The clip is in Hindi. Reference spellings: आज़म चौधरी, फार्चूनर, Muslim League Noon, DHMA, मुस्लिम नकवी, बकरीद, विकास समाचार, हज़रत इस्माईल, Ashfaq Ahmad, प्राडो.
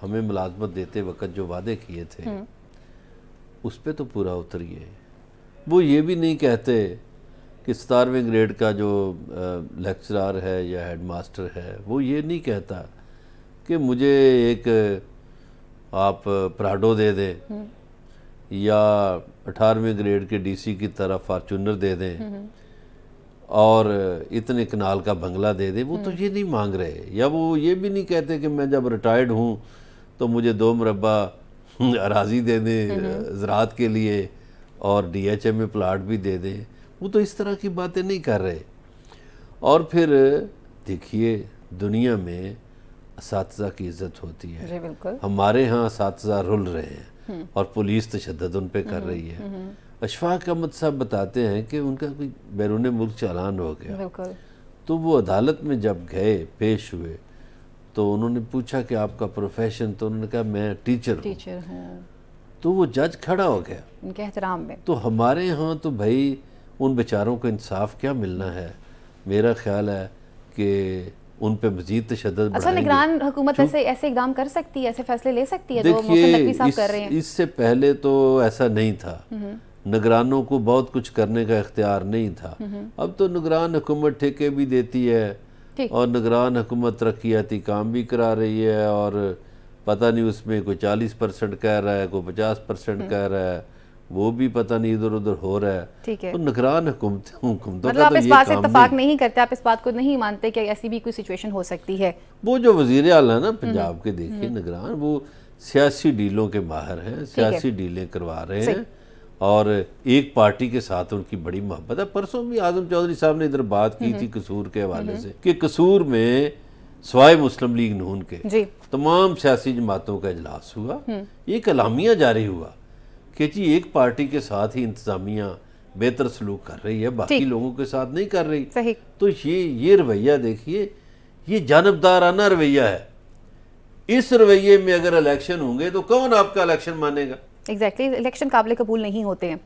हमें मुलाजमत देते वक्त जो वादे किए थे उस पर तो पूरा उतरिए। वो ये भी नहीं कहते कि 17वें ग्रेड का जो लेक्चरार है या हेड मास्टर है वो ये नहीं कहता कि मुझे एक आप प्राडो दे दें या 18वें ग्रेड के डीसी की तरह फार्चूनर दे दें और इतने कनाल का बंगला दे दें। वो तो ये नहीं मांग रहे। या वो ये भी नहीं कहते कि मैं जब रिटायर्ड हूँ तो मुझे 2 मरबा अराजी दे दें ज़रात के लिए और DHMA प्लाट भी दे दें। वो तो इस तरह की बातें नहीं कर रहे। और फिर देखिए दुनिया में असातिज़ा की इज़्ज़त होती है। हमारे यहाँ असातिज़ा रुल रहे हैं और पुलिस तशद्दद उन पर कर रही है। अशफाक अहमद साहब बताते हैं कि उनका कोई बैरून मुल्क चालान हो गया तो वो अदालत में जब गए पेश हुए तो उन्होंने पूछा कि आपका प्रोफेशन, तो उन्होंने कहा मैं टीचर हूँ। तो वो जज खड़ा हो गया उनके एहतराम में। तो हमारे यहाँ तो भाई उन बेचारों को इंसाफ क्या मिलना है। मेरा ख्याल है कि उन पे मजीद तशद्दद बढ़ाएंगे। निगरान हुकूमत ऐसे इक़दाम कर सकती है, ऐसे फैसले ले सकती है जो मुस्लिम नकवी साहब कर रहे हैं। इससे पहले तो ऐसा नहीं था, निगरानों को बहुत कुछ करने का इख्तियार नहीं था। अब तो निगरान हुकूमत ठेके भी देती है और निगरान हुकूमत तरक्याती काम भी करा रही है और पता नहीं उसमें कोई 40% कह रहा है, कोई 50% कह रहा है, वो भी पता नहीं इधर उधर हो रहा है। ठीक है, तो निगरान हुकूमत मतलब आप इस बात से इत्तफाक नहीं करते, आप इस बात को नहीं मानते कि ऐसी भी कोई सिचुएशन हो सकती है। वो जो वज़ीर आला है ना पंजाब के, देखिए निगरान वो सियासी डीलों के माहिर हैं, सियासी डीलें करवा रहे हैं और एक पार्टी के साथ उनकी बड़ी मोहब्बत है। परसों भी आज़म चौधरी साहब ने इधर बात की थी कसूर के हवाले से कि कसूर में स्वाय मुस्लिम लीग नून के तमाम सियासी जमातों का इजलास हुआ, एक अलामिया जारी हुआ कि जी एक पार्टी के साथ ही इंतजामिया बेहतर सलूक कर रही है, बाकी लोगों के साथ नहीं कर रही। सही। तो ये रवैया देखिए, ये जानबदाराना रवैया है। इस रवैये में अगर इलेक्शन होंगे तो कौन आपका इलेक्शन मानेगा। एग्जैक्टली, इलेक्शन काबिल कबूल नहीं होते हैं।